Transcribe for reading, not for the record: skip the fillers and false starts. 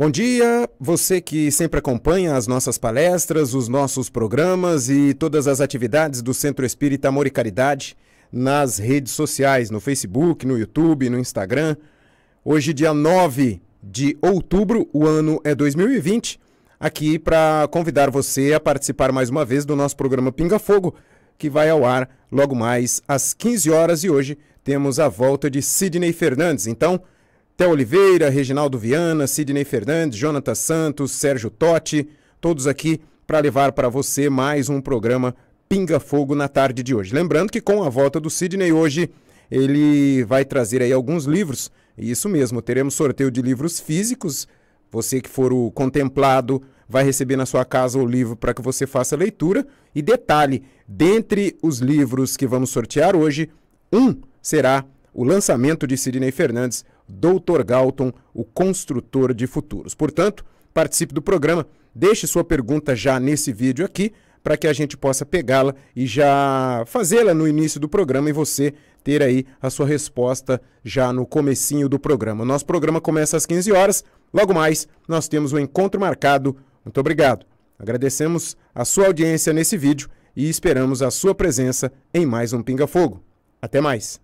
Bom dia, você que sempre acompanha as nossas palestras, os nossos programas e todas as atividades do Centro Espírita Amor e Caridade nas redes sociais, no Facebook, no YouTube, no Instagram. Hoje, dia 9 de outubro, o ano é 2020, aqui para convidar você a participar mais uma vez do nosso programa Pinga Fogo, que vai ao ar logo mais às 15 horas e hoje temos a volta de Sidney Fernandes. Então, Téo Oliveira, Reginaldo Viana, Sidney Fernandes, Jonathan Santos, Sérgio Totti, todos aqui para levar para você mais um programa Pinga Fogo na tarde de hoje. Lembrando que com a volta do Sidney hoje, ele vai trazer aí alguns livros. Isso mesmo, teremos sorteio de livros físicos. Você que for o contemplado vai receber na sua casa o livro para que você faça a leitura. E detalhe, dentre os livros que vamos sortear hoje, um será o lançamento de Sidney Fernandes, Dr. Galton, o construtor de futuros. Portanto, participe do programa, deixe sua pergunta já nesse vídeo aqui, para que a gente possa pegá-la e já fazê-la no início do programa e você ter aí a sua resposta já no comecinho do programa. Nosso programa começa às 15 horas, logo mais nós temos um encontro marcado. Muito obrigado. Agradecemos a sua audiência nesse vídeo e esperamos a sua presença em mais um Pinga Fogo. Até mais.